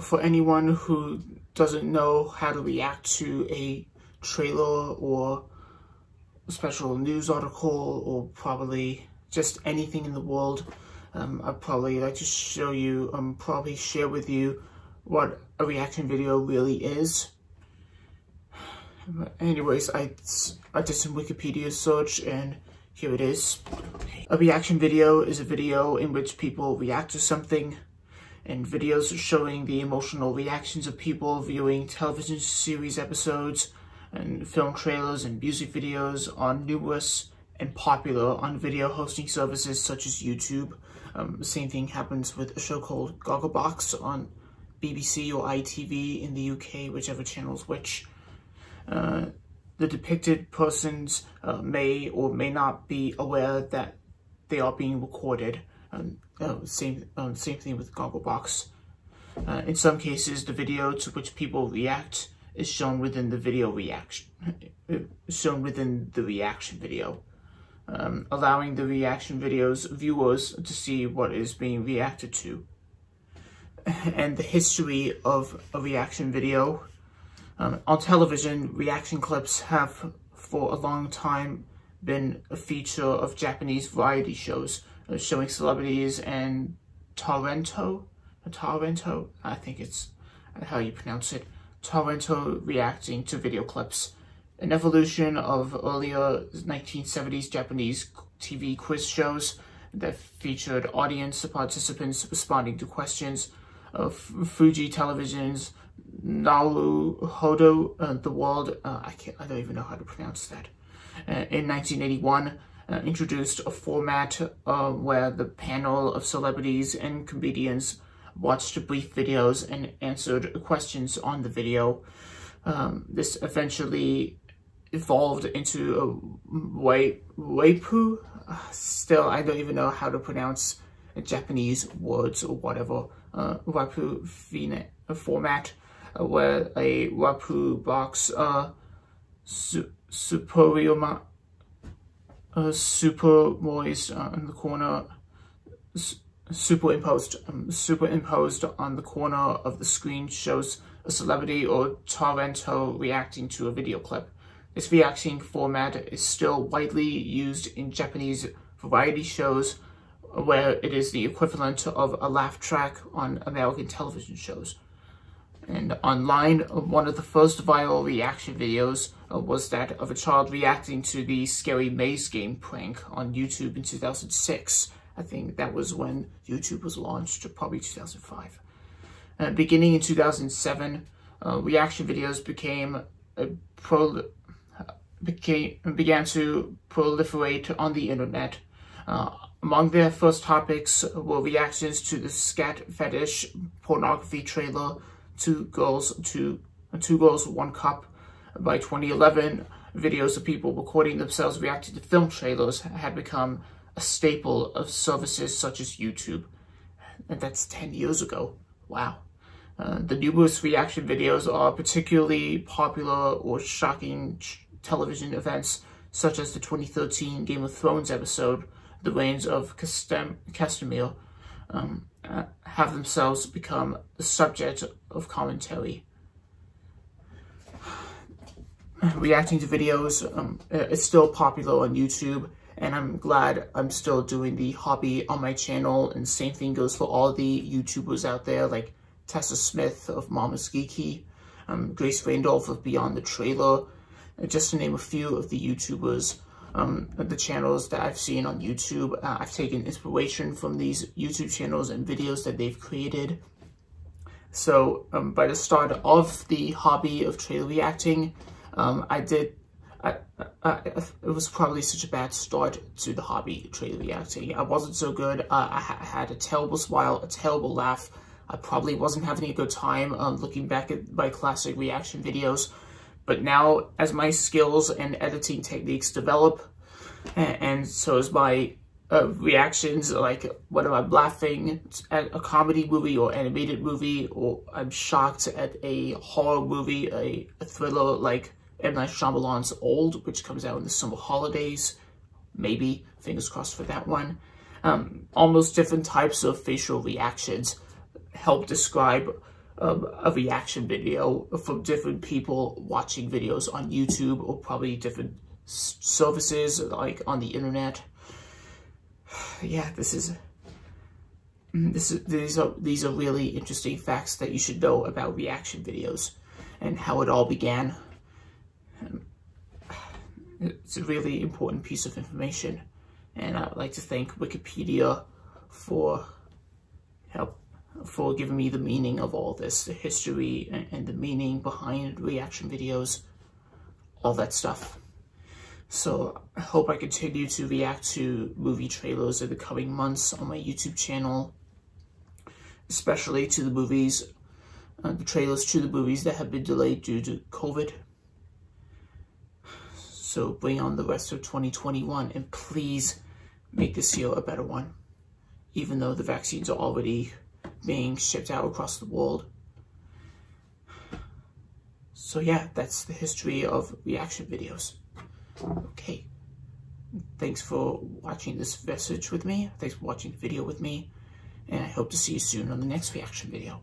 for anyone who doesn't know how to react to a trailer or a special news article or probably just anything in the world, I'd probably like to show you, probably share with you what a reaction video really is. But anyways, I did some Wikipedia search and here it is. A reaction video is a video in which people react to something, and videos showing the emotional reactions of people viewing television series episodes and film trailers and music videos are numerous and popular on video hosting services such as YouTube. Same thing happens with a show called Gogglebox on BBC or ITV in the UK, whichever channel's which. The depicted persons may or may not be aware that they are being recorded. Same thing with Gogglebox. In some cases, the video to which people react is shown within the reaction video, allowing the reaction video's viewers to see what is being reacted to. And the history of a reaction video. On television, reaction clips have for a long time been a feature of Japanese variety shows, showing celebrities and Tarento, I think it's how you pronounce it, Tarento reacting to video clips. An evolution of earlier 1970s Japanese TV quiz shows that featured audience participants responding to questions of Fuji Television's Naru Hodo, the world, I don't even know how to pronounce that. In 1981, introduced a format where the panel of celebrities and comedians watched brief videos and answered questions on the video. This eventually evolved into a waipu. Still, I don't even know how to pronounce Japanese words or whatever. Waipu format, where a waipu box superimposed on the corner, superimposed on the corner of the screen shows a celebrity or Tarento reacting to a video clip. This reaction format is still widely used in Japanese variety shows, where it is the equivalent of a laugh track on American television shows. And online, one of the first viral reaction videos was that of a child reacting to the scary maze game prank on YouTube in 2006. I think that was when YouTube was launched, probably 2005. Beginning in 2007, reaction videos began to proliferate on the internet. Among their first topics were reactions to the scat fetish pornography trailer Two Girls, One Cup. By 2011, videos of people recording themselves reacting to film trailers had become a staple of services such as YouTube. And that's 10 years ago. Wow. The numerous reaction videos are particularly popular or shocking television events, such as the 2013 Game of Thrones episode, The Rains of Castamere, have themselves become the subject of commentary. Reacting to videos is still popular on YouTube, and I'm glad I'm still doing the hobby on my channel, and same thing goes for all the YouTubers out there, like Tessa Smith of Mama's Geeky, Grace Randolph of Beyond the Trailer, just to name a few of the YouTubers. The channels that I've seen on YouTube, I've taken inspiration from these YouTube channels and videos that they've created. So by the start of the hobby of trailer reacting, it was probably such a bad start to the hobby, trailer reacting. I wasn't so good. I had a terrible smile, a terrible laugh. I probably wasn't having a good time looking back at my classic reaction videos. But now, as my skills and editing techniques develop, and so as my reactions, like whether I'm laughing at a comedy movie or animated movie, or I'm shocked at a horror movie, a thriller like M. Night Shyamalan's Old, which comes out in the summer holidays, maybe, fingers crossed for that one. Almost different types of facial reactions help describe a reaction video from different people watching videos on YouTube or probably different services like on the internet. Yeah, these are really interesting facts that you should know about reaction videos and how it all began. It's a really important piece of information, and I'd like to thank Wikipedia for giving me the meaning of all this, the history and the meaning behind reaction videos, all that stuff. So I hope I continue to react to movie trailers in the coming months on my YouTube channel, especially to the movies, the trailers to the movies that have been delayed due to COVID. So bring on the rest of 2021, and please make this year a better one, even though the vaccines are already being shipped out across the world. So yeah, that's the history of reaction videos. Okay, thanks for watching this message with me. Thanks for watching the video with me, and I hope to see you soon on the next reaction video.